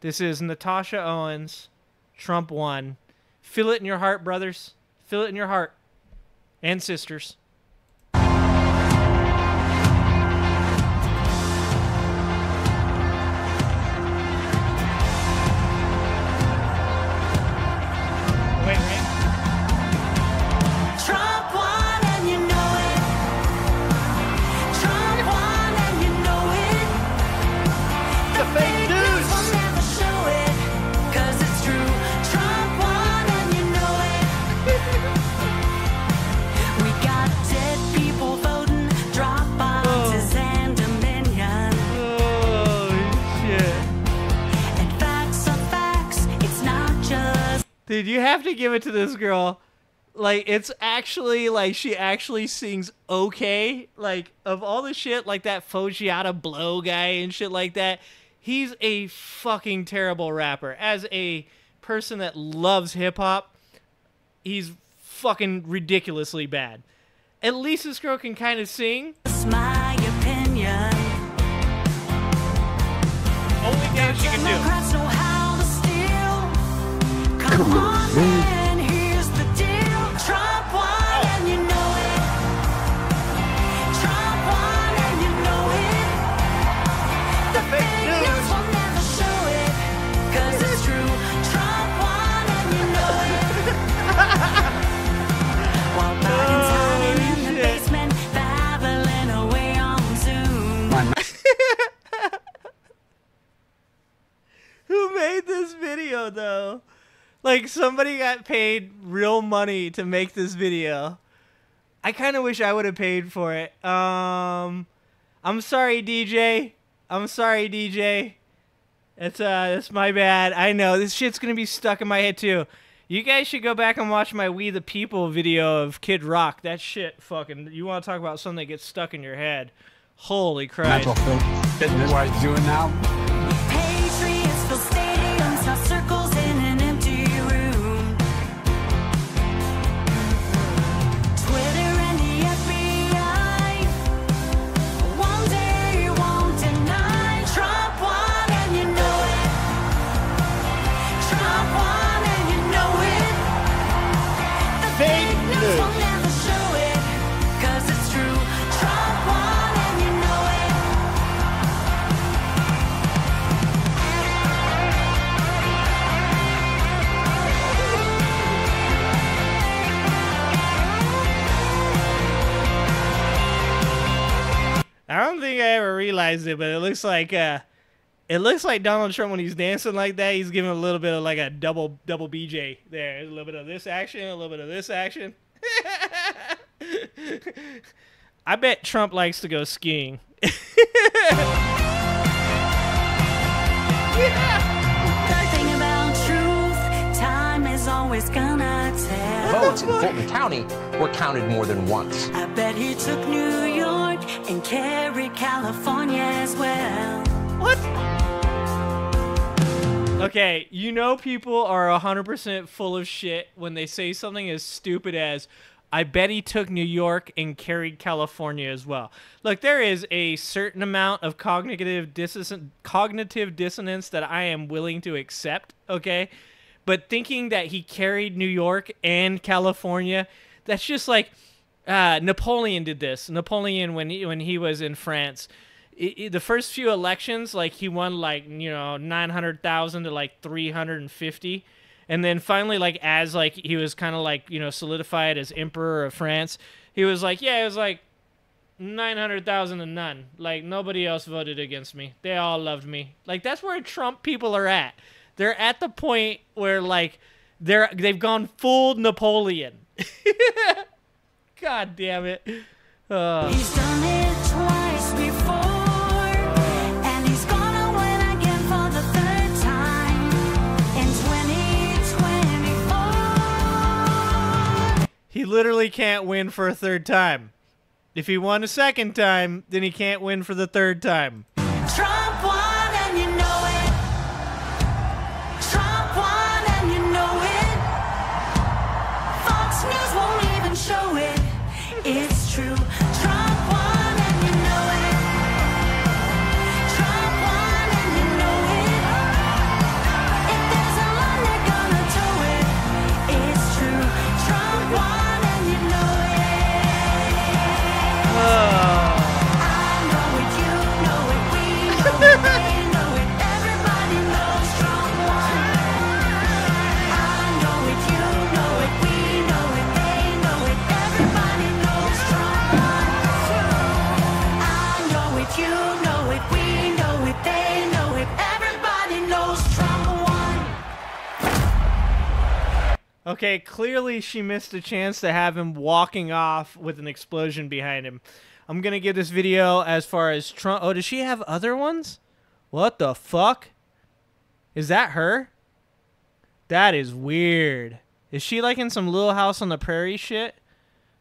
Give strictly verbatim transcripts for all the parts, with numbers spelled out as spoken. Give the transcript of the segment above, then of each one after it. This is Natasha Owens, Trump won. Feel it in your heart, brothers. Feel it in your heart. And sisters. Dude, you have to give it to this girl. Like, it's actually, like, she actually sings okay. Like, of all the shit, like that Foggiata Blow guy and shit like that, he's a fucking terrible rapper. As a person that loves hip-hop, he's fucking ridiculously bad. At least this girl can kind of sing. That's my opinion. Only thing she can do. And here's the deal. Trump won and you know it. Trump won and you know it. The fake news will never show it. Cause it's true. Trump won and you know it. While Biden's hiding in the basement, babbling away on Zoom. Who made this video though? Like, somebody got paid real money to make this video. I kind of wish I would have paid for it. Um, I'm sorry, D J. I'm sorry, D J. It's, uh, it's my bad. I know. This shit's going to be stuck in my head, too. You guys should go back and watch my We the People video of Kid Rock. That shit fucking... You want to talk about something that gets stuck in your head. Holy Christ. That's what I'm doing now. Patriots for stadiums, our circles in an empty... I don't think I ever realized it, but it looks like uh, it looks like Donald Trump when he's dancing like that. He's giving a little bit of like a double double B J there. There's a little bit of this action, a little bit of this action. I bet Trump likes to go skiing. Yeah. The thing about truth, time is always gonna tell. Votes in Fulton County were counted more than once. I bet he took New York and carry California as well. What? Okay, you know people are one hundred percent full of shit when they say something as stupid as, I bet he took New York and carried California as well. Look, there is a certain amount of cognitive dissonance, cognitive dissonance that I am willing to accept, okay? But thinking that he carried New York and California, that's just like... Uh, Napoleon did this. Napoleon, when he, when he was in France, it, it, the first few elections, like he won like, you know, nine hundred thousand to like three hundred fifty. And then finally, like, as like, he was kind of like, you know, solidified as emperor of France. He was like, yeah, it was like nine hundred thousand to none. Like nobody else voted against me. They all loved me. Like that's where Trump people are at. They're at the point where like they're, they've gone full Napoleon. God damn it. Uh. He's done it twice before, and he's gonna win again for the third time in twenty twenty-four. He literally can't win for a third time. If he won a second time, then he can't win for the third time. Trump won and you know it. Trump won and you know it. Fox News won't even show it. It's true. Trump won and you know it. Trump won and you know it. Okay, clearly she missed a chance to have him walking off with an explosion behind him. I'm going to give this video as far as Trump. Oh, does she have other ones? What the fuck? Is that her? That is weird. Is she like in some Little House on the Prairie shit?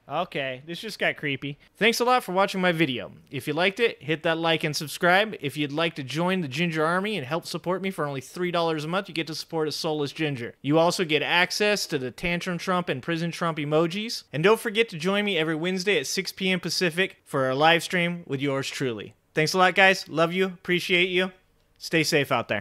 Okay, this just got creepy. Thanks a lot for watching my video. If you liked it, hit that like and subscribe. If you'd like to join the Ginger Army and help support me for only three dollars a month, you get to support a soulless ginger. You also get access to the Tantrum Trump and Prison Trump emojis. And don't forget to join me every Wednesday at six P M Pacific for our live stream with yours truly. Thanks a lot, guys. Love you. Appreciate you. Stay safe out there.